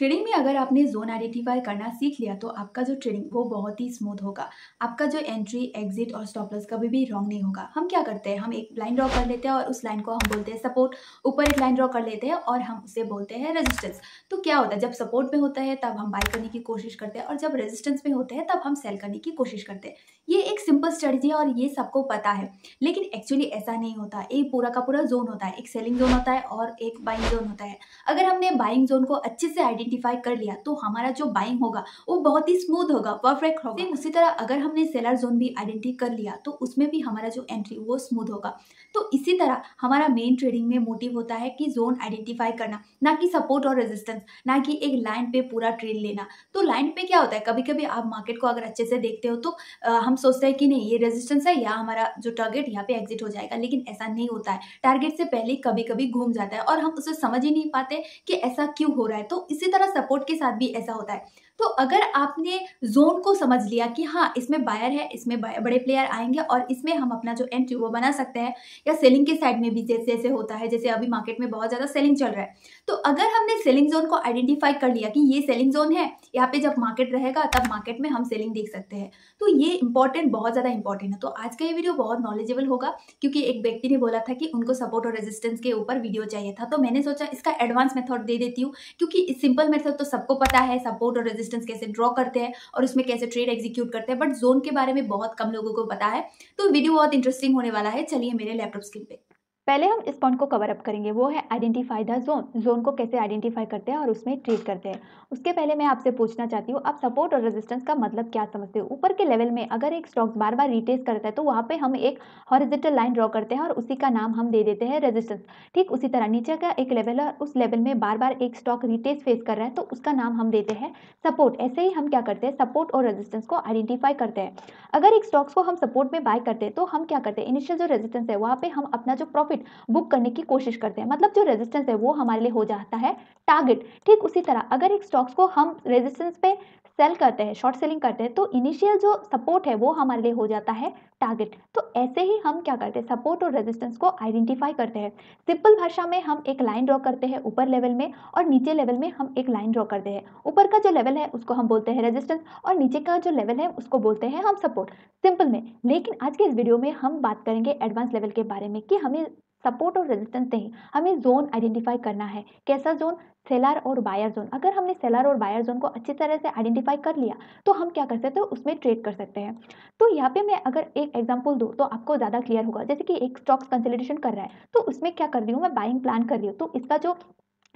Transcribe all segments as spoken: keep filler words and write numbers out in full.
Trading में अगर आपने जोन आइडेंटिफाई करना सीख लिया तो आपका जो ट्रेडिंग वो बहुत ही स्मूथ होगा। आपका जो एंट्री एग्जिट और स्टॉप लॉस कभी भी रॉन्ग नहीं होगा। हम क्या करते हैं, हम एक लाइन ड्रॉ कर लेते हैं और उस लाइन को हम बोलते हैं सपोर्ट, ऊपर एक लाइन ड्रॉ कर लेते हैं और हम उसे बोलते हैं रेजिस्टेंस। तो क्या होता है, जब सपोर्ट में होता है तब हम बाई करने की कोशिश करते हैं और जब रेजिस्टेंस में होता है तब हम सेल करने की कोशिश करते हैं। ये एक सिंपल स्ट्रेटजी है और ये सबको पता है, लेकिन एक्चुअली ऐसा नहीं होता। एक पूरा का पूरा जोन होता है, एक सेलिंग जोन होता है और एक बाइंग जोन होता है। अगर हमने बाइंग जोन को अच्छे से आइडेंटिफाई कर लिया तो हमारा जो बाइंग होगा वो बहुत ही स्मूथ होगा, परफेक्ट होगा। उसी तरह अगर हमने सेलर जोन भी आइडेंटिफाई कर लिया तो उसमें भी हमारा जो एंट्री वो स्मूथ होगा। तो इसी तरह हमारा मेन ट्रेडिंग में मोटिव होता है कि जोन आइडेंटिफाई करना, ना कि सपोर्ट और रेजिस्टेंस, ना कि एक लाइन पे पूरा ट्रेड लेना। तो लाइन पे क्या होता है, कभी कभी आप मार्केट को अगर अच्छे से देखते हो तो आ, हम सोचते हैं कि नहीं ये रेजिस्टेंस है या हमारा जो टारगेट यहाँ पे एग्जिट हो जाएगा, लेकिन ऐसा नहीं होता है। टारगेट से पहले कभी कभी घूम जाता है और हम उसे समझ ही नहीं पाते कि ऐसा क्यों हो रहा है। तो इसी तरह सपोर्ट के साथ भी ऐसा होता है। तो अगर आपने जोन को समझ लिया कि हाँ इसमें बायर है, इसमें बड़े प्लेयर आएंगे और इसमें हम अपना जो एंट्री वो बना सकते हैं, या सेलिंग के साइड में भी जैसे जैसे होता है, जैसे अभी मार्केट में बहुत ज़्यादा सेलिंग चल रहा है, तो अगर हमने सेलिंग जोन को आइडेंटिफाई कर लिया कि ये सेलिंग जोन है, यहाँ पे जब मार्केट रहेगा तब मार्केट में हम सेलिंग देख सकते हैं। तो ये इंपॉर्टेंट, बहुत ज़्यादा इंपॉर्टेंट है। तो आज का ये वीडियो बहुत नॉलेजेबल होगा, क्योंकि एक व्यक्ति ने बोला था कि उनको सपोर्ट और रेजिस्टेंस के ऊपर वीडियो चाहिए था, तो मैंने सोचा इसका एडवांस मेथड दे देती हूँ, क्योंकि सिंपल मेथड तो सबको पता है, सपोर्ट और रेजिस्टेंस कैसे ड्रॉ करते हैं और उसमें कैसे ट्रेड एग्जीक्यूट करते हैं, बट जोन के बारे में बहुत कम लोगों को पता है। तो वीडियो बहुत इंटरेस्टिंग होने वाला है। चलिए मेरे लैपटॉप स्क्रीन पे पहले हम इस पॉइंट को कवर अप करेंगे, वो है आइडेंटिफाई द जोन। जोन को कैसे आइडेंटिफाई करते हैं और उसमें ट्रेड करते हैं। उसके पहले मैं आपसे पूछना चाहती हूँ, आप सपोर्ट और रेजिस्टेंस का मतलब क्या समझते हो? ऊपर के लेवल में अगर एक स्टॉक बार बार रिटेस्ट करता है तो वहाँ पे हम एक हॉरिजॉन्टल लाइन ड्रॉ करते हैं और उसी का नाम हम दे देते हैं रेजिस्टेंस। ठीक उसी तरह नीचे का एक लेवल है और उस लेवल में बार बार एक स्टॉक रिटेस्ट फेस कर रहा है तो उसका नाम हम देते हैं सपोर्ट। ऐसे ही हम क्या करते हैं, सपोर्ट और रेजिस्टेंस को आइडेंटिफाई करते हैं। अगर एक स्टॉक्स को हम सपोर्ट में बाय करते हैं तो हम क्या करते हैं, इनिशियल जो रेजिस्टेंस है वहाँ पे हम अपना जो प्रॉफिट बुक करने की कोशिश करते हैं, मतलब जो रेजिस्टेंस है वो हमारे लिए हो जाता है टारगेट। ठीक उसी तरह अगर एक स्टॉक्स को हम रेजिस्टेंस पे सेल करते हैं, शॉर्ट सेलिंग करते हैं, तो इनिशियल जो सपोर्ट है वो हमारे लिए हो जाता है टारगेट। तो ऐसे ही हम क्या करते हैं, सपोर्ट और रेजिस्टेंस को आइडेंटिफाई करते हैं। सिंपल भाषा में हम एक लाइन ड्रॉ करते हैं ऊपर लेवल में और नीचे लेवल में हम एक लाइन ड्रॉ करते हैं। ऊपर का जो लेवल है उसको हम बोलते हैं रेजिस्टेंस और नीचे का जो लेवल है उसको बोलते हैं हम सपोर्ट, सिंपल में। लेकिन आज के इस वीडियो में हम बात करेंगे एडवांस लेवल के बारे में कि हमें सपोर्ट और रेजिस्टेंस नहीं, हमें जोन आइडेंटिफाई करना है। कैसा जोन, सेलर और बायर जोन। अगर हमने सेलर और बायर जोन को अच्छी तरह से आइडेंटिफाई कर लिया तो हम क्या कर सकते हैं, उसमें ट्रेड कर सकते हैं। तो यहाँ पे मैं अगर एक एग्जांपल दूँ तो आपको ज़्यादा क्लियर होगा। जैसे कि एक स्टॉक्स कंसोलिडेशन कर रहा है तो उसमें क्या कर रही हूँ, मैं बाइंग प्लान कर रही हूँ। तो इसका जो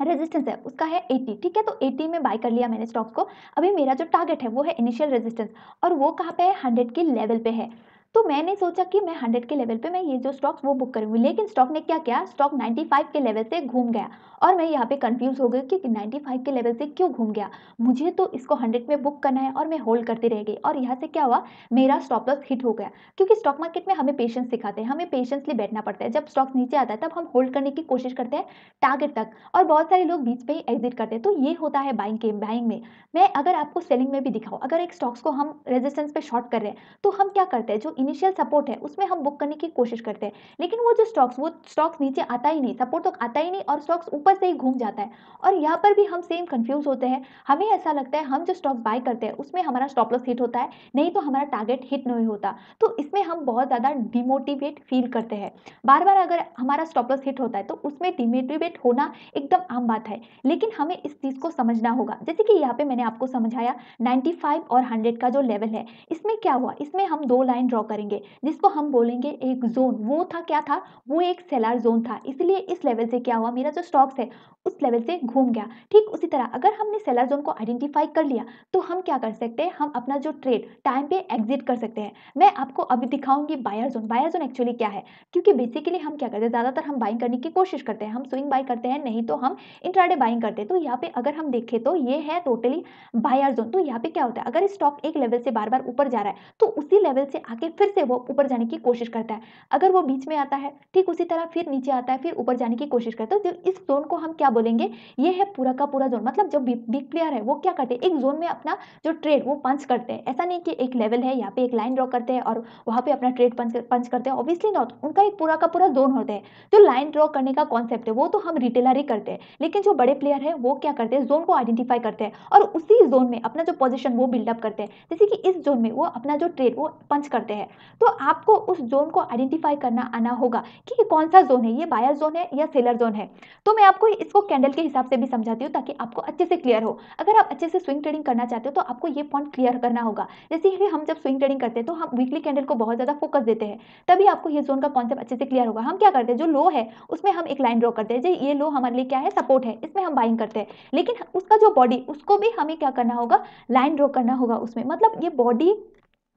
रेजिस्टेंस है उसका है अस्सी, ठीक है। तो अस्सी में बाय कर लिया मैंने स्टॉक्स को। अभी मेरा जो टारगेट है वो है इनिशियल रेजिस्टेंस और वो कहाँ पे है, हंड्रेड के लेवल पे है। तो मैंने सोचा कि मैं हंड्रेड के लेवल पे मैं ये जो स्टॉक्स वो बुक करूँगी, लेकिन स्टॉक ने क्या किया, स्टॉक नाइंटी फाइव के लेवल से घूम गया और मैं यहाँ पे कंफ्यूज हो गई कि नाइंटी फाइव के लेवल से क्यों घूम गया, मुझे तो इसको हंड्रेड में बुक करना है और मैं होल्ड करती रह गई। और यहाँ से क्या हुआ, मेरा स्टॉप लॉस हिट हो गया, क्योंकि स्टॉक मार्केट में हमें पेशेंस सिखाते हैं, हमें पेशेंसली बैठना पड़ता है। जब स्टॉक्स नीचे आता है तब हम होल्ड करने की कोशिश करते हैं टारगेट तक, और बहुत सारे लोग बीच में ही एग्जिट करते हैं। तो ये होता है बाइंग के बाइंग में। मैं अगर आपको सेलिंग में भी दिखाऊँ, अगर एक स्टॉक्स को हम रेजिस्टेंस पे शॉर्ट कर रहे हैं तो हम क्या करते हैं, जो इनिशियल सपोर्ट है उसमें हम बुक करने की कोशिश करते हैं, लेकिन वो जो स्टॉक्स वो स्टॉक्स नीचे आता ही नहीं, सपोर्ट तक आता ही नहीं और स्टॉक्स ऊपर से ही घूम जाता है। और यहाँ पर भी हम सेम कंफ्यूज होते हैं, हमें ऐसा लगता है हम जो स्टॉक बाय करते हैं उसमें हमारा स्टॉप लॉस हिट होता है, नहीं तो हमारा टारगेट हिट नहीं होता। तो इसमें हम बहुत ज़्यादा डिमोटिवेट फील करते हैं। बार बार अगर हमारा स्टॉप लॉस हिट होता है तो उसमें डिमोटिवेट होना एकदम आम बात है, लेकिन हमें इस चीज़ को समझना होगा। जैसे कि यहाँ पर मैंने आपको समझाया नाइन्टी फाइव और हंड्रेड का जो लेवल है, इसमें क्या हुआ, इसमें हम दो लाइन ड्रॉ करेंगे जिसको हम बोलेंगे एक जोन। वो था क्या था, वो एक सेलर जोन था, इसलिए इस लेवल से क्या हुआ, मेरा जो स्टॉक्स है उस लेवल से घूम गया। ठीक उसी तरह अगर हमने सेलर जोन को आइडेंटिफाई कर लिया तो हम क्या कर सकते हैं, हम अपना जो ट्रेड टाइम पे एग्जिट कर सकते हैं। मैं आपको अभी दिखाऊंगी buyer zone. Buyer zone actually क्या है, क्योंकि बेसिकली हम क्या करते हैं, ज़्यादातर हम बाइंग करने की कोशिश करते हैं, हम स्विंग बाई करते हैं, नहीं तो हम इंट्राडे बाइंग करते हैं। तो यहाँ पे अगर हम देखें तो ये है टोटली बायर जोन। तो यहाँ पे क्या होता है, अगर स्टॉक एक लेवल से बार बार ऊपर जा रहा है तो उसी लेवल से आके फिर से वो ऊपर जाने की कोशिश करता है। अगर वो बीच में आता है, ठीक उसी तरह फिर नीचे आता है, फिर ऊपर जाने की कोशिश करता है। तो इस जोन को हम क्या बोलेंगे, ये है पूरा का पूरा जोन। मतलब जो बिग प्लेयर है वो क्या करते हैं, एक जोन में अपना जो ट्रेड वो पंच करते हैं। ऐसा नहीं कि एक लेवल है यहाँ पे एक लाइन ड्रॉ करते हैं और वहाँ पे अपना ट्रेड पंच पंच करते हैं, ऑब्वियसली नॉट। उनका एक पूरा का पूरा जोन होता है। जो लाइन ड्रॉ करने का कॉन्सेप्ट है वो तो हम रिटेलर ही करते हैं, लेकिन जो बड़े प्लेयर है वो क्या करते हैं, जोन को आइडेंटिफाई करते हैं और उसी जोन में अपना जो पोजिशन वो बिल्डअप करते हैं। जैसे कि इस जोन में वो अपना जो ट्रेड वो पंच करते हैं। तो आपको उस जोन को आइडेंटिफाई करना आना होगा कि ये कौन सा जोन है, ये बायर जोन है या सेलर जोन है। तो मैं आपको इसको कैंडल के हिसाब से भी समझाती हूँ ताकि आपको अच्छे से क्लियर हो। अगर आप अच्छे से स्विंग ट्रेडिंग करना चाहते हो तो आपको ये पॉइंट क्लियर करना होगा। जैसे कि हम जब स्विंग ट्रेडिंग करते हैं तो हम वीकली कैंडल को बहुत ज़्यादा फोकस देते हैं, तभी आपको ये जोन का कॉन्सेप्ट अच्छे से क्लियर होगा। हम क्या करते हैं, जो लो है उसमें हम एक लाइन ड्रॉ करते हैं, जो ये लो हमारे लिए क्या है, सपोर्ट है, इसमें हम बाइंग करते हैं। लेकिन उसका जो बॉडी उसको भी हमें क्या करना होगा, लाइन ड्रॉ करना होगा उसमें। मतलब ये बॉडी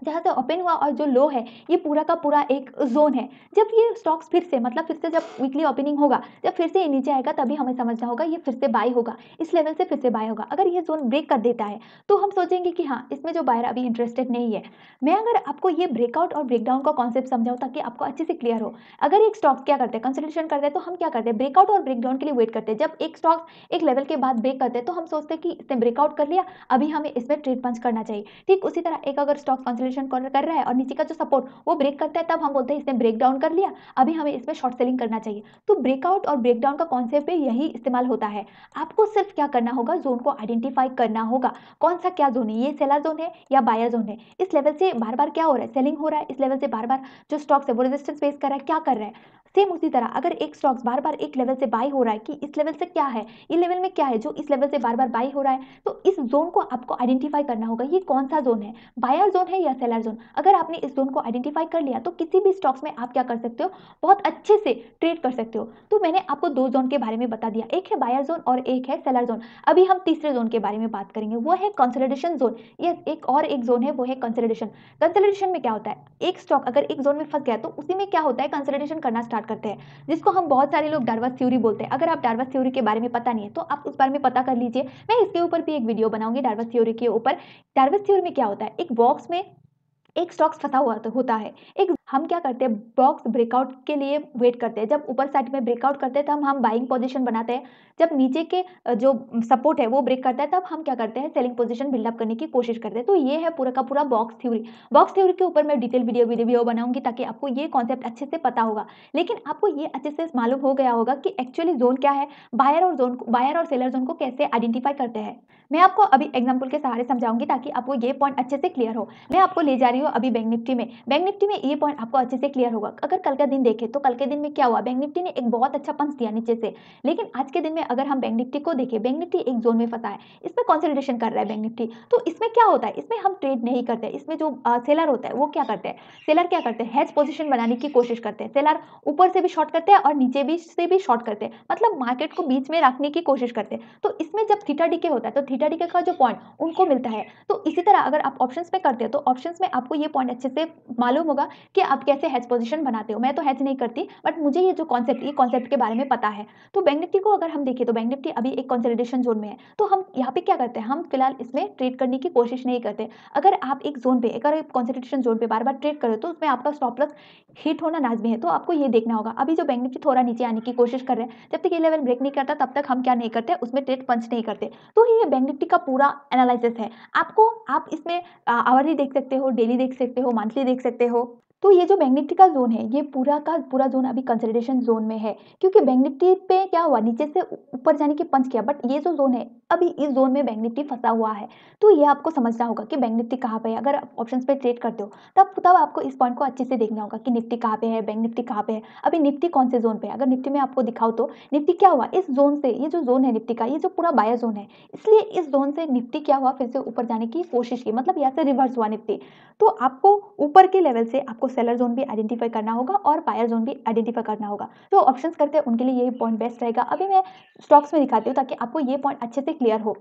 जहाँ से ओपन हुआ और जो लो है ये पूरा का पूरा एक जोन है। जब ये स्टॉक्स फिर से मतलब फिर से जब वीकली ओपनिंग होगा, जब फिर से ये नीचे आएगा, तभी हमें समझना होगा ये फिर से बाय होगा, इस लेवल से फिर से बाय होगा। अगर ये जोन ब्रेक कर देता है तो हम सोचेंगे कि हाँ इसमें जो बायर अभी इंटरेस्टेड नहीं है। मैं अगर आपको ये ब्रेकआउट और ब्रेकडाउन का कॉन्सेप्ट समझाऊँ ताकि आपको अच्छे से क्लियर हो। अगर एक स्टॉक्स क्या करते हैं, कंसल्टेशन करते हैं, तो हम क्या करते हैं, ब्रेकआउट और ब्रेकडाउन के लिए वेट करते हैं। जब एक स्टॉक्स एक लेवल के बाद ब्रेक करते हैं तो हम सोचते हैं कि इसने ब्रेकआउट कर लिया, अभी हमें इसमें ट्रेड पंच करना चाहिए। ठीक उसी तरह एक अगर स्टॉक कर रहा है और नीचे का जो सपोर्ट वो ब्रेक करता है, तब हम बोलते हैं इसने ब्रेकडाउन कर लिया, अभी हमें इसमें शॉर्ट सेलिंग करना चाहिए। तो ब्रेकआउट और ब्रेकडाउन का कॉन्सेप्ट यही इस्तेमाल होता है। आपको सिर्फ क्या करना होगा, जोन को आइडेंटिफाई करना होगा, कौन सा क्या जोन है, ये सेलर जोन है या बायर जोन है। इस लेवल से बार बार क्या हो रहा है, सेलिंग हो रहा है, इस लेवल से बार बार जो स्टॉक्स है वो रेजिस्टेंस फेस कर रहा है, क्या कर रहा है। सेम उसी तरह अगर एक स्टॉक्स बार बार एक लेवल से बाई हो रहा है कि इस लेवल से क्या है, ये लेवल में क्या है जो इस लेवल से बार बार बाई हो रहा है, तो इस जोन को आपको आइडेंटिफाई करना होगा, ये कौन सा जोन है, बायर जोन है या सेलर जोन। अगर आपने इस जोन को आइडेंटिफाई कर लिया तो किसी भी स्टॉक्स में आप क्या कर सकते हो, बहुत अच्छे से ट्रेड कर सकते हो। तो मैंने आपको दो जोन के बारे में बता दिया, एक है बायर जोन और एक है सेलर जोन। अभी हम तीसरे जोन के बारे में बात करेंगे, वो है कंसोलिडेशन जोन। यस, एक और एक जोन है वो है कंसोलिडेशन। कंसोलिडेशन में क्या होता है, एक स्टॉक अगर एक जोन में फंस गया तो उसी में क्या होता है, कंसोलिडेशन करना स्टार्ट करते हैं, जिसको हम बहुत सारे लोग डार्विन थ्योरी बोलते हैं। अगर आप डार्विन थ्योरी के बारे में पता नहीं है तो आप उस बारे में पता कर लीजिए, मैं इसके ऊपर भी एक वीडियो बनाऊंगी डार्विन थ्योरी के ऊपर। डार्विन थ्योरी में क्या होता है, एक बॉक्स में एक स्टॉक्स फंसा हुआ होता है, एक हम क्या करते हैं, बॉक्स ब्रेकआउट के लिए वेट करते हैं। जब ऊपर साइड में ब्रेकआउट करते हैं तब हम बाइंग पोजीशन बनाते हैं, जब नीचे के जो सपोर्ट है वो ब्रेक करता है तब हम क्या करते हैं, सेलिंग पोजीशन बिल्डअप करने की कोशिश करते हैं। तो ये है पूरा का पूरा बॉक्स थ्योरी। बॉक्स थ्योरी के ऊपर मैं डिटेल वीडियो वीडियो बनाऊंगी ताकि आपको ये कॉन्सेप्ट अच्छे से पता होगा। लेकिन आपको ये अच्छे से मालूम हो गया होगा कि एक्चुअली जोन क्या है, बायर और जोन बायर और सेलर जोन को कैसे आइडेंटिफाई करते हैं। मैं आपको अभी एग्जाम्पल के सहारे समझाऊंगी ताकि आपको ये पॉइंट अच्छे से क्लियर हो। मैं आपको ले जा रही हूँ अभी बैंक निफ्टी में। बैंक निफ्टी में ये पॉइंट आपको अच्छे से क्लियर होगा। अगर कल का दिन देखें तो कल के दिन में क्या हुआ, बैंक निफ्टी ने एक बहुत अच्छा पंच दिया नीचे से। लेकिन आज के दिन में अगर हम बैंक निफ्टी को देखें, बैंक निफ्टी एक जोन में फंसा है, इसमें कंसोलिडेशन कर रहा है बैंक निफ्टी। तो इसमें क्या होता है, इसमें हम ट्रेड नहीं करते। इसमें जो आ, सेलर होता है वो क्या करते हैं, सेलर क्या करते हैं, हेज पोजीशन बनाने की कोशिश करते हैं। सेलर ऊपर से भी शॉर्ट करते हैं और नीचे भी से भी शॉर्ट करते हैं, मतलब मार्केट को बीच में रखने की कोशिश करते हैं। तो इसमें जब थीटा डीके होता है तो थीटा डीके का जो पॉइंट उनको मिलता है। तो इसी तरह अगर आप ऑप्शंस में करते हो तो ऑप्शंस में आपको ये पॉइंट अच्छे से मालूम होगा कि आप कैसे हेज पोजीशन बनाते हो। मैं तो हेज नहीं करती, बट मुझे ये जो कॉन्सेप्ट ये कॉन्सेप्ट के बारे में पता है। तो बैंक निफ्टी को अगर हम देखें तो बैंक निफ्टी अभी एक कंसोलिडेशन जोन में है, तो हम यहाँ पे क्या करते हैं, हम फिलहाल इसमें ट्रेड करने की कोशिश नहीं करते। अगर आप एक जोन पे अगर कंसोलिडेशन जोन पे बार बार ट्रेड करो तो उसमें आपका स्टॉप लॉस हिट होना लाजमी है। तो आपको ये देखना होगा, अभी जो बैंक निफ्टी थोड़ा नीचे आने की कोशिश कर रहे हैं, जब तक ये लेवल ब्रेक नहीं करता तब तक हम क्या नहीं करते, उसमें ट्रेड पंच नहीं करते। तो ये बैंक निफ्टी का पूरा एनालिसिस है। आपको आप इसमें आवरली देख सकते हो, डेली देख सकते हो, मंथली देख सकते हो। तो ये जो बैंक निफ्टी का जोन है ये पूरा का पूरा जोन अभी कंसोलिडेशन जोन में है, क्योंकि बैंक निफ्टी पे क्या हुआ, नीचे से ऊपर जाने की पंच किया, बट ये जो जोन है अभी इस जोन में बैंक निफ्टी फंसा हुआ है। तो ये आपको समझना होगा कि बैंक निफ्टी कहाँ पे है। अगर आप ऑप्शंस पे ट्रेड करते हो तब तब आपको इस पॉइंट को अच्छे से देखना होगा कि निफ्टी कहाँ पे है, बैंक निफ्टी कहाँ पे है, अभी निफ्टी कौन से जोन पे है। अगर निफ्टी में आपको दिखाओ तो निफ्टी क्या हुआ, इस जोन से, ये जो जोन है निफ्टी का, ये जो पूरा बायर जोन है, इसलिए इस जोन से निफ्टी क्या हुआ, फिर से ऊपर जाने की कोशिश की, मतलब यहाँ से रिवर्स हुआ निफ्टी। तो आपको ऊपर के लेवल से आपको सेलर जोन भी आइडेंटिफाई करना होगा और बायर जोन भी आइडेंटिफाई करना होगा। जो ऑप्शंस करते हैं उनके लिए ये पॉइंट बेस्ट रहेगा। अभी मैं स्टॉक्स में दिखाती हूँ ताकि आपको ये पॉइंट अच्छे से क्लियर हो।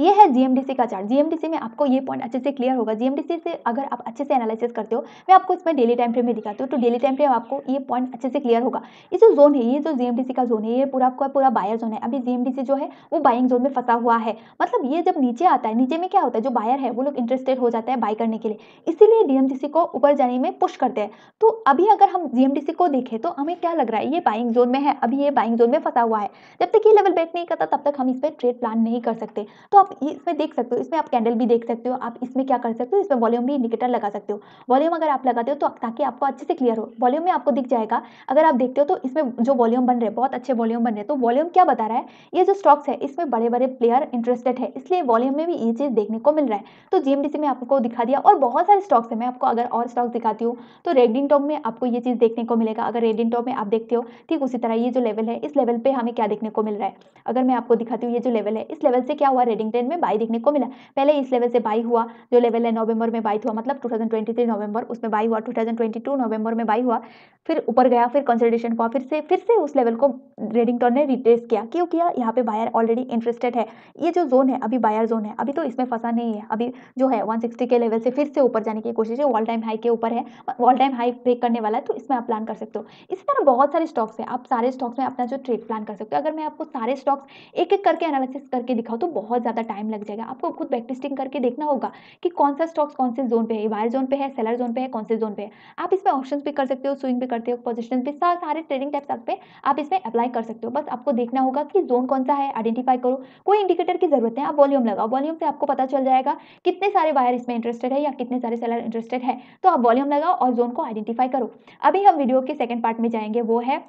ये है जीएमडीसी का चार्ट। जीएमडीसी में आपको ये पॉइंट अच्छे से क्लियर होगा। जीएमडीसी से अगर आप अच्छे से एनालिसिस करते हो, मैं आपको इसमें डेली टाइम फ्रेम में दिखाती हूँ, तो डेली टाइम फ्रेम आपको ये पॉइंट अच्छे से क्लियर होगा। ये जो जोन है, ये जो जीएमडीसी का जोन है, ये पूरा आपका पूरा बायर जोन है। अभी जीएमडीसी जो है वो बाइंग जोन में फंसा हुआ है, मतलब ये जब नीचे आता है, नीचे में क्या होता है, जो बायर है वो लोग इंटरेस्टेड हो जाता है बाय करने के लिए, इसीलिए जीएमडीसी को ऊपर जाने में पुश करते हैं। तो अभी अगर हम जीएमडीसी को देखें तो हमें क्या लग रहा है, ये बाइंग जोन में है, अभी ये बाइंग जोन में फंसा हुआ है। जब तक ये लेवल ब्रेक नहीं करता तब तक हम इस पर ट्रेड प्लान नहीं कर सकते। तो आप इसमें देख सकते हो, इसमें आप कैंडल भी देख सकते हो, आप इसमें क्या कर सकते हो, इसमें वॉल्यूम भी इंडिकेटर लगा सकते हो। वॉल्यूम अगर आप लगाते हो तो ताकि आपको अच्छे से क्लियर हो, वॉल्यूम में आपको दिख जाएगा। अगर आप देखते हो तो इसमें जो वॉल्यूम बन रहे हैं, बहुत अच्छे वॉल्यूम बन रहे हैं। तो वॉल्यूम क्या बता रहा है, ये जो स्टॉक्स है इसमें बड़े बड़े प्लेयर इंटरेस्टेड है, इसलिए वॉल्यूम में भी ये चीज़ देखने को मिल रहा है। तो जीएमडीसी में आपको दिखा दिया, और बहुत सारे स्टॉक्स है। मैं आपको अगर और स्टॉक्स दिखाती हूँ तो रेडिंग टॉप में आपको ये चीज़ देखने को मिलेगा। अगर रेडिंग टॉप में आप देखते हो, ठीक उसी तरह ये जो लेवल है, इस लेवल पर हमें क्या देखने को मिल रहा है, अगर मैं आपको दिखाती हूँ, ये जो लेवल है, इस लेवल से क्या हुआ, रेडिंग टेन में बाई देखने को मिला। पहले इस लेवल से बाई हुआ, जो लेवल है नवंबर में बाई हुआ, मतलब दो हज़ार तेईस नवंबर उसमें बाई हुआ, दो हज़ार बाईस नवंबर में बाई हुआ, फिर ऊपर गया, फिर कंसोलिडेशन हुआ, फिर से फिर से उस लेवल को रेडिंग टोन ने रिट्रेस किया। क्यों किया, यहाँ पे बायर ऑलरेडी इंटरेस्टेड है। ये जो जोन है अभी बायर जोन है, अभी तो इसमें फंसा नहीं है। अभी जो है एक सौ साठ के लेवल से फिर से ऊपर जाने की कोशिश है, ऑल टाइम हाई के ऊपर है, ऑल टाइम हाई ब्रेक करने वाला है, तो इसमें आप प्लान कर सकते हो। इसी तरह बहुत सारे स्टॉक्स हैं, आप सारे स्टॉक्स में अपना जो ट्रेड प्लान कर सकते हो। अगर मैं आपको सारे स्टॉक्स एक एक करके एनालिसिस करके दिखाऊँ तो बहुत ज़्यादा टाइम लग जाएगा। आपको खुद बैक टेस्टिंग करके देखना होगा कि कौन सा स्टॉक्स कौन से जोन पे है, बायर जोन पे है, सेलर जोन पे है, कौन से जोन पे है। आप इसमें ऑप्शंस भी कर सकते हो, स्विंग भी करते हो, पोजीशन पे, सारे ट्रेडिंग टैब्स पे आप इसमें अप्लाई कर सकते हो। बस आपको देखना होगा कि जोन कौन सा है, आइडेंटिफाई करो। कोई इंडिकेटर की जरूरत है, आप वॉल्यूम लगाओ, वॉल्यूम से आपको पता चल जाएगा कितने सारे बायर इसमें इंटरेस्टेड है या कितने सारे सेलर इंटरेस्टेड है। तो आप वॉल्यूम लगाओ और जोन को आइडेंटिफाई करो। अभी हम वीडियो के सेकेंड पार्ट में जाएंगे, वो है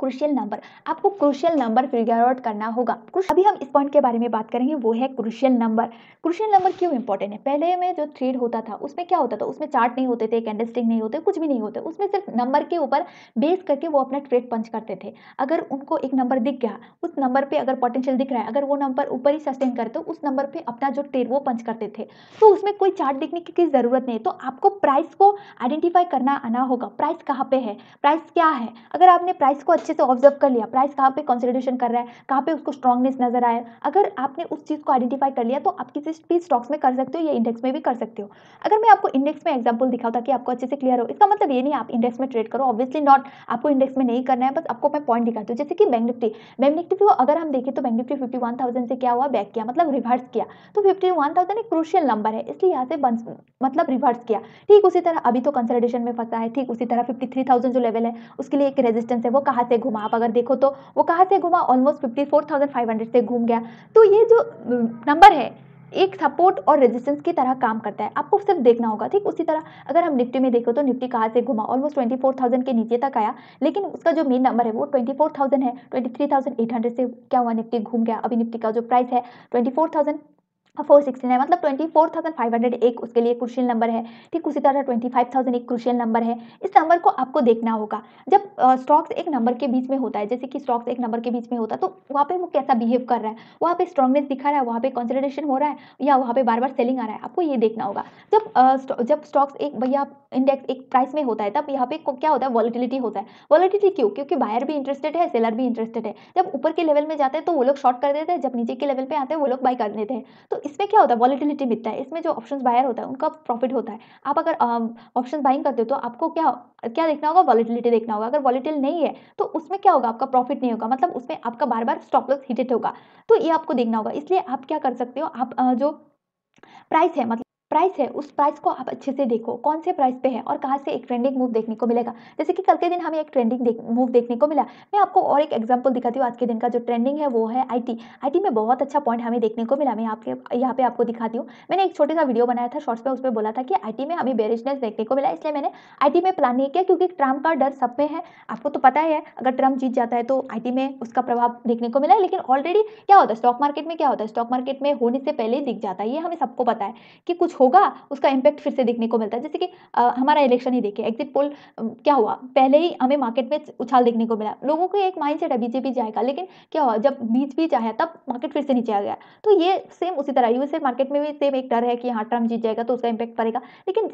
क्रूशियल नंबर। आपको क्रूशियल नंबर फिगर आउट करना होगा। अभी हम इस पॉइंट के बारे में बात करेंगे, वो है क्रूशियल नंबर। क्रूशियल नंबर क्यों इंपॉर्टेंट है? पहले में जो ट्रेड होता था उसमें क्या होता था, उसमें चार्ट नहीं होते थे, कैंडलस्टिक नहीं होते, कुछ भी नहीं होते, उसमें सिर्फ नंबर के ऊपर बेस करके वो अपना ट्रेड पंच करते थे। अगर उनको एक नंबर दिख गया, उस नंबर पर अगर पोटेंशियल दिख रहा है, अगर वो नंबर ऊपर ही सस्टेन करते तो उस नंबर पर अपना जो ट्रेड वो पंच करते थे। तो उसमें कोई चार्ट देखने की ज़रूरत नहीं। तो आपको प्राइस को आइडेंटिफाई करना आना होगा, प्राइस कहाँ पर है, प्राइस क्या है। अगर आपने प्राइस को अच्छे से ऑब्जर्व कर लिया, प्राइस कहाँ पे कंसोलिडेशन कर रहा है, कहाँ पे उसको स्ट्रांगनेस नजर आए, अगर आपने उस चीज़ को आइडेंटिफाई कर लिया तो आप किसी भी स्टॉक्स में कर सकते हो या इंडेक्स में भी कर सकते हो। अगर मैं आपको इंडेक्स में एग्जांपल दिखाऊं ताकि आपको अच्छे से क्लियर हो, इसका मतलब ये नहीं आप इंडेक्स में ट्रेड करो, ऑब्वियसली नॉट, आपको इंडेक्स में नहीं करना है। बस आपको मैं पॉइंट दिखाती हूँ, जैसे कि बैंक निफ्टी बैंक निफ्टी को अगर हम देखें तो bank Nifty fifty one thousand से क्या हुआ, बैक किया, मतलब रिवर्स किया। तो फिफ्टी वन थाउजेंड एक क्रूशियल नंबर है, इसलिए यहाँ से मतलब रिवर्स किया। ठीक उसी तरह अभी तो कंसोलिडेशन में फंसा है, ठीक उसी तरह फिफ्टी थ्री थाउजेंड जो लेवल है उसके लिए एक रेजिस्टेंस है, वो कहाँ से घुमा, आप अगर देखो तो वो कहाँ से घुमा, almost fifty four thousand five hundred से घूम गया। तो ये जो नंबर है एक सपोर्ट और रेजिस्टेंस की तरह काम करता है, आपको सिर्फ देखना होगा। ठीक उसी तरह अगर हम निफ्टी में देखो तो निफ्टी कहाँ से घुमा, ऑलमोस्ट चौबीस हज़ार के नीचे तक आया, लेकिन उसका जो मेन नंबर है वो चौबीस हज़ार है, तेईस हज़ार आठ सौ से क्या हुआ, निफ्टी घूम गया। अभी निफ्टी का जो प्राइस है चौबीस हज़ार फोर सिक्सटी नाइन, मतलब चौबीस हज़ार पाँच सौ एक उसके लिए क्रूशियल नंबर है। ठीक उसी तरह पच्चीस हज़ार एक क्रूशियल नंबर है। इस नंबर को आपको देखना होगा। जब स्टॉक्स एक नंबर के बीच में होता है, जैसे कि स्टॉक्स एक नंबर के बीच में होता है, तो वहाँ पे वो कैसा बिहेव कर रहा है, वहाँ पे स्ट्रांगनेस दिखा रहा है, वहाँ पे कंसोलिडेशन हो रहा है, या वहाँ पे बार बार सेलिंग आ रहा है, आपको ये देखना होगा। जब uh, जब स्टॉक्स एक भैया इंडेक्स एक प्राइस में होता है, तब यहाँ पे क्या होता है, वॉलिटिलिटी होता है। वॉलिटिलिटी क्यों, क्योंकि बायर भी इंटरेस्टेड है, सेलर भी इंटरेस्टेड है। जब ऊपर के लेवल में जाते हैं तो वो लोग शॉर्ट कर देते हैं, जब नीचे के लेवल पे आते हैं वो लोग बाई कर देते हैं। तो इसमें क्या होता है, वॉलिटिलिटी मिलता है, इसमें जो ऑप्शंस बायर होता है उनका प्रॉफिट होता है। आप अगर ऑप्शंस बाइंग करते हो तो आपको क्या क्या देखना होगा, वॉलिटिलिटी देखना होगा। अगर वॉलिटिल नहीं है तो उसमें क्या होगा, आपका प्रॉफिट नहीं होगा, मतलब उसमें आपका बार बार स्टॉप लॉस हिट होगा। तो ये आपको देखना होगा। इसलिए आप क्या कर सकते हो, आप आ, जो प्राइस है, मतलब प्राइस है, उस प्राइस को आप अच्छे से देखो, कौन से प्राइस पे है और कहाँ से एक ट्रेंडिंग मूव देखने को मिलेगा। जैसे कि कल के दिन हमें एक ट्रेंडिंग देख, मूव देखने को मिला। मैं आपको और एक एग्जांपल दिखाती हूँ। आज के दिन का जो ट्रेंडिंग है वो है आईटी। आईटी में बहुत अच्छा पॉइंट हमें देखने को मिला। मैं आपके यहाँ पे आपको दिखाती हूँ। मैंने एक छोटे सा वीडियो बनाया था शॉर्ट्स पर, उस पर बोला था कि आईटी में हमें बेरिशनेस देखने को मिला, इसलिए मैंने आईटी में प्लान नहीं किया, क्योंकि ट्रम्प का डर सब में है। आपको तो पता है, अगर ट्रम्प जीत जाता है तो आईटी में उसका प्रभाव देखने को मिला। लेकिन ऑलरेडी क्या होता है स्टॉक मार्केट में, क्या होता है स्टॉक मार्केट में होने से पहले दिख जाता है, ये हमें सबको पता है कि कुछ होगा उसका इम्पैक्ट फिर से देखने को मिलता है। जैसे कि आ, हमारा इलेक्शन ही देखिए, एग्जिट पोल क्या हुआ, पहले ही हमें मार्केट में उछाल देखने को मिला, लोगों को एक माइंड सेट है बीजेपी जाएगा, लेकिन क्या हुआ जब बीजेपी चाहे तब मार्केट फिर से नीचे आ गया। तो ये सेम उसी तरह यूएसए मार्केट में भी सेम एक डर है कि हाँ ट्रम्प जीत जाएगा तो उसका इम्पैक्ट पड़ेगा, लेकिन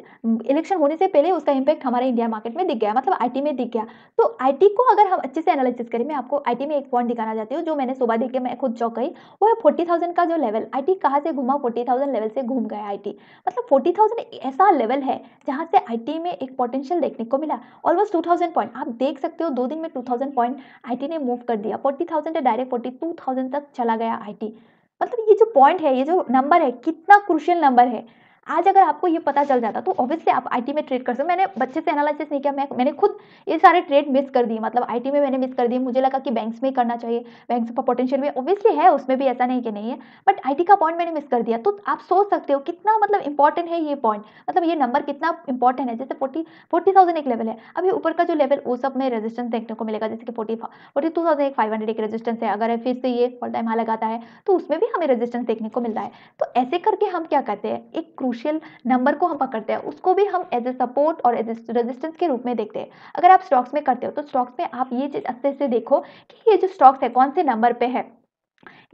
इलेक्शन होने से पहले उसका इम्पैक्ट हमारे इंडिया मार्केट में दिख गया, मतलब आई टी में दिख गया। तो आई टी को अगर हम अच्छे से एनालिसिस करें, मैं आपको आई टी में एक पॉइंट दिखाना चाहती हूँ जो मैंने सुबह देख के मैं खुद चौंक गई, वो है फोर्टी थाउजेंड का जो लेवल। आई टी कहाँ से घुमा, फोर्टी थाउजेंड लेवल से घूम गया आई टी, मतलब फोर्टी थाउजेंड ऐसा लेवल है जहाँ से आई टी में एक पोटेंशियल देखने को मिला, ऑलमोस्ट टू थाउजेंड पॉइंट आप देख सकते हो, दो दिन में two thousand point I T ने मूव कर दिया, फोर्टी थाउजेंड से डायरेक्ट फोर्टी टू थाउजेंड तक चला गया आई टी। मतलब ये जो पॉइंट है, ये जो नंबर है, कितना क्रूशियल नंबर है। आज अगर आपको ये पता चल जाता तो ऑब्वियसली आप आईटी में ट्रेड कर सकते। मैंने बच्चे से एनालिसिस नहीं किया, मैं मैंने खुद ये सारे ट्रेड मिस कर दिए, मतलब आईटी में मैंने मिस कर दिए। मुझे लगा कि बैंक्स में करना चाहिए, बैंक्स का पोटेंशियल भी ऑब्वियसली है, उसमें भी ऐसा नहीं कि नहीं है, बट आईटी का पॉइंट मैंने मिस कर दिया। तो आप सोच सकते हो कितना मतलब इंपॉर्टेंट है ये पॉइंट, मतलब ये नंबर कितना इंपॉर्टेंट है। जैसे फोर्टी फोर्टी थाउजेंड एक लेवल है, अभी ऊपर का जो लेवल वो सब में रेजिस्टेंस देखने को मिलेगा, जैसे कि फोर्टी फोर्टी टू थाउजेंड एक फाइव हंड्रेड एक रेजिस्टेंस है, अगर फिर से ये फॉल टाइम हाई लगाता है तो उसमें भी हमें रेजिस्टेंस देखने को मिलता है। तो ऐसे करके हम क्या कहते हैं, एक क्रूशियल नंबर को हम पकड़ते हैं, उसको भी हम एज ए सपोर्ट और एज ए रेजिस्टेंस के रूप में देखते हैं। अगर आप स्टॉक्स में करते हो तो स्टॉक्स में आप ये चीज अच्छे से देखो कि ये जो स्टॉक्स है कौन से नंबर पे है,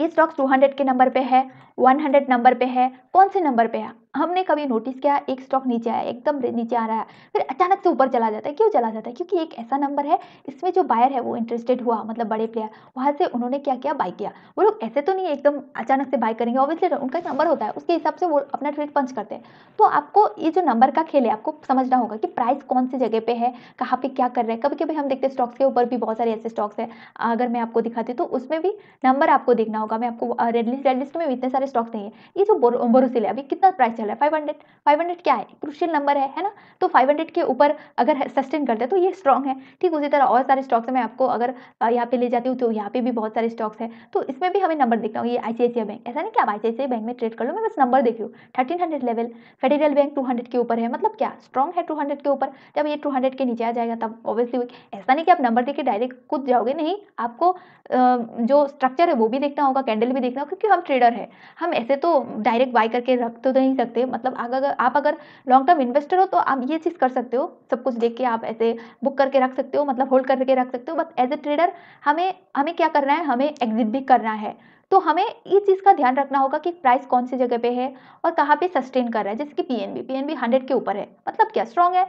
ये स्टॉक्स टू हंड्रेड के नंबर पे है, वन हंड्रेड नंबर पे है, कौन से नंबर पे है। हमने कभी नोटिस किया एक स्टॉक नीचे आया, एकदम नीचे आ रहा है, फिर अचानक से ऊपर चला जाता है, क्यों चला जाता है? क्योंकि एक ऐसा नंबर है, इसमें जो बायर है वो इंटरेस्टेड हुआ, मतलब बड़े प्लेयर, वहाँ से उन्होंने क्या किया, बाय किया। वो लोग ऐसे तो नहीं एकदम अचानक से बाय करेंगे, ऑब्वियसली उनका एक नंबर होता है, उसके हिसाब से वो अपना ट्रेड पंच करते हैं। तो आपको ये जो नंबर का खेल है, आपको समझना होगा कि प्राइस कौन सी जगह पर है, कहाँ पर क्या कर रहे हैं। कभी कभी हम देखते हैं स्टॉक्स के ऊपर भी बहुत सारे ऐसे स्टॉक्स हैं, अगर मैं आपको दिखाती हूँ तो उसमें भी नंबर आपको देखना होगा। मैं आपको रेड लिस्ट रेड लिस्ट में इतने सारे स्टॉक्स नहीं है, ये जो बोरोसिल है अभी कितना price five hundred, five hundred क्या है, क्रूशियल नंबर है है ना। तो फाइव हंड्रेड के ऊपर अगर सस्टेन करते हैं तो ये स्ट्रॉन्ग है। ठीक उसी तरह और सारे स्टॉक्स मैं आपको अगर यहाँ पे ले जाती हूँ तो यहाँ पे भी बहुत सारे स्टॉक्स हैं, तो इसमें भी हमें नंबर देखना होगा। ये आईसीआईसीआई बैंक, ऐसा नहीं कि आप आईसीआईसीआई बैंक में ट्रेड कर लो, मैं बस नंबर देख लूँ। Thirteen hundred level, Federal Bank two hundred के ऊपर है, मतलब क्या स्ट्रॉन्ग है टू हंड्रेड के ऊपर। जब ये टू हंड्रेड के नीचे आ जाएगा तब ऑब्वियसली ऐसा नहीं कि आप नंबर देख के डायरेक्ट कूद जाओगे, नहीं, आपको जो स्ट्रक्चर है वो भी देखना होगा, कैंडल भी देखना होगा, क्योंकि हम ट्रेडर है, हम ऐसे तो डायरेक्ट बाय करके रख तो नहीं सकते। मतलब अगर आप अगर लॉन्ग टर्म इन्वेस्टर हो तो आप ये चीज़ कर सकते हो, सब कुछ देख के आप ऐसे बुक करके रख सकते हो, मतलब होल्ड करके रख सकते हो, बट एज ए ट्रेडर हमें हमें क्या करना है, हमें एग्जिट भी करना है। तो हमें इस चीज़ का ध्यान रखना होगा कि प्राइस कौन सी जगह पे है और कहाँ पे सस्टेन कर रहा है। जैसे कि पीएनबी पीएनबी हंड्रेड के ऊपर है, मतलब क्या स्ट्रांग है।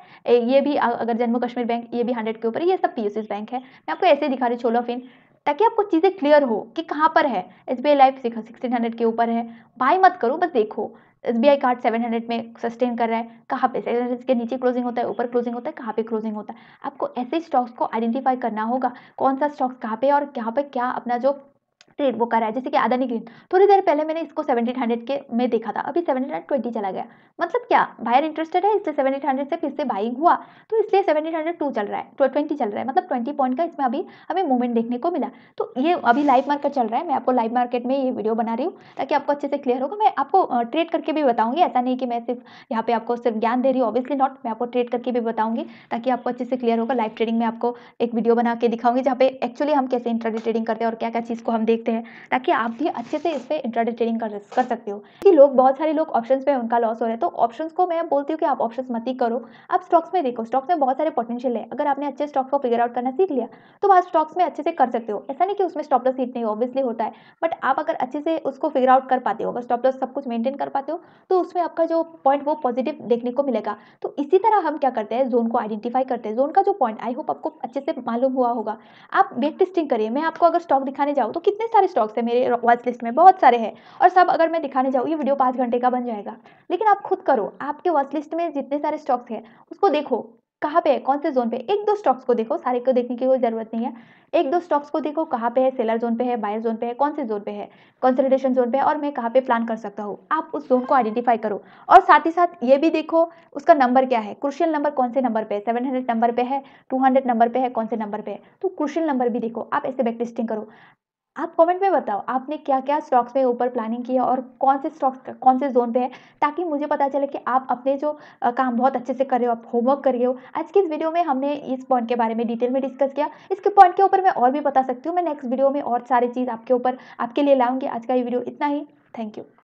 ये भी अगर जम्मू कश्मीर बैंक, ये भी हंड्रेड के ऊपर है, ये सब पीएसयू बैंक है। मैं आपको ऐसे दिखा रही छोलो फिन, ताकि आपको चीज़ें क्लियर हो कि कहाँ पर है। S B I life sixteen hundred के ऊपर है, बाय मत करो, बस देखो। एसबीआई कार्ड सेवन हंड्रेड में सस्टेन कर रहा है, कहाँ पे सेवन हंड्रेड के नीचे क्लोजिंग होता है, ऊपर क्लोजिंग होता है, कहाँ पे क्लोजिंग होता है। आपको ऐसे स्टॉक्स को आइडेंटिफाई करना होगा, कौन सा स्टॉक्स कहाँ पे और कहाँ पे क्या अपना जो ट्रेड वो कर रहा है। जैसे कि अदानी ग्रीन, थोड़ी देर पहले मैंने इसको सेवनटीन हंड्रेड के में देखा था, अभी सेवनटीन ट्वेंटी चला गया, मतलब क्या बायर इंटरेस्टेड है, इसलिए सेवनटीन हंड्रेड से फिर से बाइंग हुआ, तो इसलिए सेवनटीन हंड्रेड टू चल रहा है, ट्वेंटी चल रहा है, मतलब ट्वेंटी पॉइंट का इसमें अभी हमें मूवमेंट देखने को मिला। तो ये अभी लाइव मार्केट चल रहा है, मैं आपको लाइव मार्केट में ये वीडियो बना रही हूँ ताकि आपको अच्छे से क्लियर होगा। मैं आपको ट्रेड करके भी बताऊँगी, ऐसा नहीं कि मैं सिर्फ यहाँ पे आपको सिर्फ ज्ञान दे रही हूँ, ऑब्वियसली नॉट, मैं आपको ट्रेड करके भी बताऊँगी ताकि आपको अच्छे से क्लियर होगा। लाइव ट्रेडिंग में आपको एक वीडियो बना के दिखाऊंगी जहाँ पे एक्चुअली हम कैसे इंट्राडे ट्रेडिंग करते हैं और क्या क्या चीज़ को हम देखते हैं, ताकि आप भी अच्छे से इस पे इंट्राडे ट्रेडिंग कर, कर सकते हो। कि लोग बहुत सारे लोग ऑप्शंस पे उनका लॉस हो रहा है, तो ऑप्शंस को मैं बोलती हूँ कि आप ऑप्शंस मत ही करो, आप स्टॉक्स में देखो, स्टॉक्स में बहुत सारे पोटेंशियल है। अगर आपने अच्छे स्टॉक को फिगर आउट करना सीख लिया तो आप स्टॉक्स में अच्छे से कर सकते हो। ऐसा नहीं कि उसमें स्टॉप लॉस हिट नहीं, ऑब्वियसली होता है, बट आप अगर अच्छे से उसको फिगर आउट कर पाते हो, अगर स्टॉप लॉस सब कुछ मेंटेन कर पाते हो तो उसमें आपका जो पॉइंट वो पॉजिटिव देखने को मिलेगा। तो इसी तरह हम क्या करते हैं, जोन को आइडेंटिफाई करते हैं। जोन का जो पॉइंट, आई होप आपको अच्छे से मालूम हुआ होगा। आप बैक टेस्टिंग करिए, मैं आपको अगर स्टॉक दिखाने जाऊँ तो कितने सारे स्टॉक्स है मेरे वॉच लिस्ट में, बहुत सारे हैं, और सब अगर मैं दिखाने जाऊँ ये वीडियो पाँच घंटे का बन जाएगा। लेकिन आप खुद करो, आपके वॉच लिस्ट में जितने सारे स्टॉक्स हैं उसको देखो कहाँ पे है, कौन से जोन पे। एक दो स्टॉक्स को देखो, सारे को देखने की कोई जरूरत नहीं है। एक दो स्टॉक्स को देखो कहाँ पे है, सेलर जोन पे है, बायर जोन पे है, कौन से जोन पे है, कंसोलिडेशन जोन पे है, और मैं कहाँ पे प्लान कर सकता हूँ। आप उस जोन को आइडेंटिफाई करो और साथ ही साथ ये भी देखो उसका नंबर क्या है, क्रूशियल नंबर कौन से नंबर पे है, सेवन हंड्रेड नंबर पे है, टू हंड्रेड नंबर पे है, कौन से नंबर पे है, तो क्रूशियल नंबर भी देखो। आप ऐसे बैक टेस्टिंग करो। आप कमेंट में बताओ आपने क्या क्या स्टॉक्स में ऊपर प्लानिंग किया और कौन से स्टॉक्स कौन से जोन पे है, ताकि मुझे पता चले कि आप अपने जो काम बहुत अच्छे से कर रहे हो, आप होमवर्क कर रहे हो। आज की इस वीडियो में हमने इस पॉइंट के बारे में डिटेल में डिस्कस किया। इसके पॉइंट के ऊपर मैं और भी बता सकती हूँ, मैं नेक्स्ट वीडियो में और सारी चीज़ आपके ऊपर आपके लिए लाऊँगी। आज का ये वीडियो इतना ही, थैंक यू।